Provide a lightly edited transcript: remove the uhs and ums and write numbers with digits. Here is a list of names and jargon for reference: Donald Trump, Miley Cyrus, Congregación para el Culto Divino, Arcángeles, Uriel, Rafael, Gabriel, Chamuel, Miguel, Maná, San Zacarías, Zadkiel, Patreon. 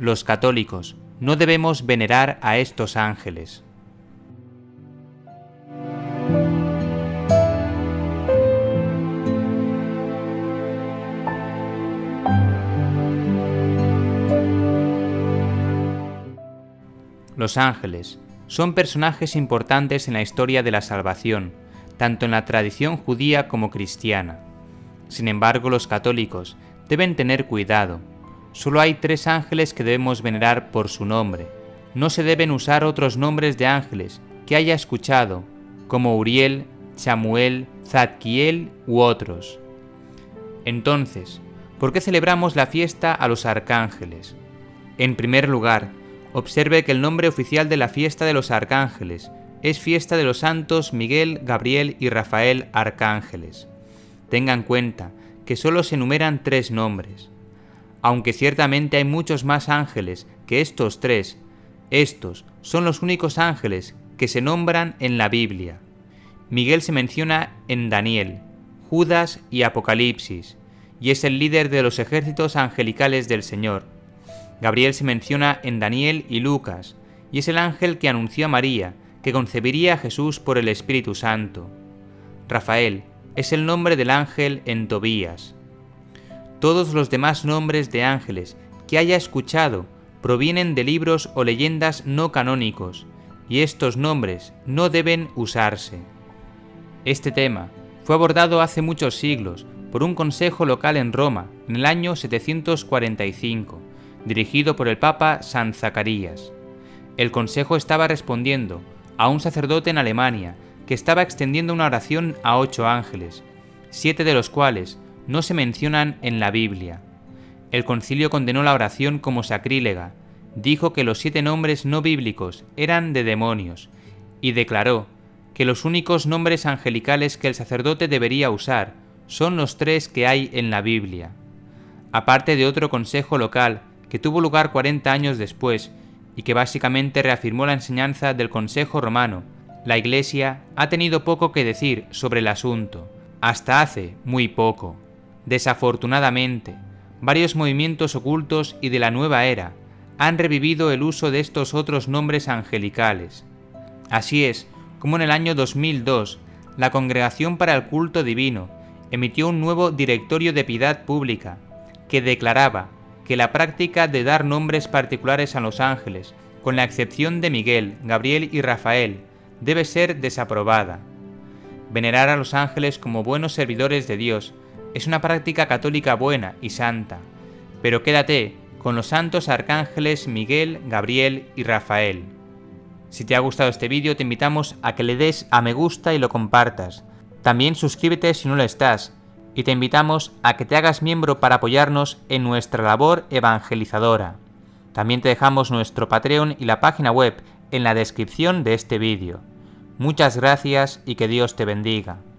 Los católicos no debemos venerar a estos ángeles. Los ángeles son personajes importantes en la historia de la salvación, tanto en la tradición judía como cristiana. Sin embargo, los católicos deben tener cuidado. Solo hay 3 ángeles que debemos venerar por su nombre. No se deben usar otros nombres de ángeles que haya escuchado, como Uriel, Chamuel, Zadkiel u otros. Entonces, ¿por qué celebramos la fiesta a los arcángeles? En primer lugar, observe que el nombre oficial de la fiesta de los arcángeles es Fiesta de los Santos Miguel, Gabriel y Rafael Arcángeles. Tenga en cuenta que solo se enumeran 3 nombres. Aunque ciertamente hay muchos más ángeles que estos 3, estos son los únicos ángeles que se nombran en la Biblia. Miguel se menciona en Daniel, Judas y Apocalipsis, y es el líder de los ejércitos angelicales del Señor. Gabriel se menciona en Daniel y Lucas, y es el ángel que anunció a María, que concebiría a Jesús por el Espíritu Santo. Rafael es el nombre del ángel en Tobías. Todos los demás nombres de ángeles que haya escuchado provienen de libros o leyendas no canónicos, y estos nombres no deben usarse. Este tema fue abordado hace muchos siglos por un consejo local en Roma en el año 745, dirigido por el Papa San Zacarías. El consejo estaba respondiendo a un sacerdote en Alemania que estaba extendiendo una oración a 8 ángeles, 7 de los cuales no se mencionan en la Biblia. El concilio condenó la oración como sacrílega, dijo que los 7 nombres no bíblicos eran de demonios y declaró que los únicos nombres angelicales que el sacerdote debería usar son los 3 que hay en la Biblia. Aparte de otro consejo local que tuvo lugar 40 años después y que básicamente reafirmó la enseñanza del Consejo Romano, la Iglesia ha tenido poco que decir sobre el asunto, hasta hace muy poco. Desafortunadamente, varios movimientos ocultos y de la nueva era han revivido el uso de estos otros nombres angelicales. Así es como en el año 2002, la Congregación para el Culto Divino emitió un nuevo Directorio de Piedad Pública que declaraba que la práctica de dar nombres particulares a los ángeles, con la excepción de Miguel, Gabriel y Rafael, debe ser desaprobada. Venerar a los ángeles como buenos servidores de Dios es una práctica católica buena y santa, pero quédate con los santos arcángeles Miguel, Gabriel y Rafael. Si te ha gustado este vídeo, te invitamos a que le des a me gusta y lo compartas. También suscríbete si no lo estás, y te invitamos a que te hagas miembro para apoyarnos en nuestra labor evangelizadora. También te dejamos nuestro Patreon y la página web en la descripción de este vídeo. Muchas gracias y que Dios te bendiga.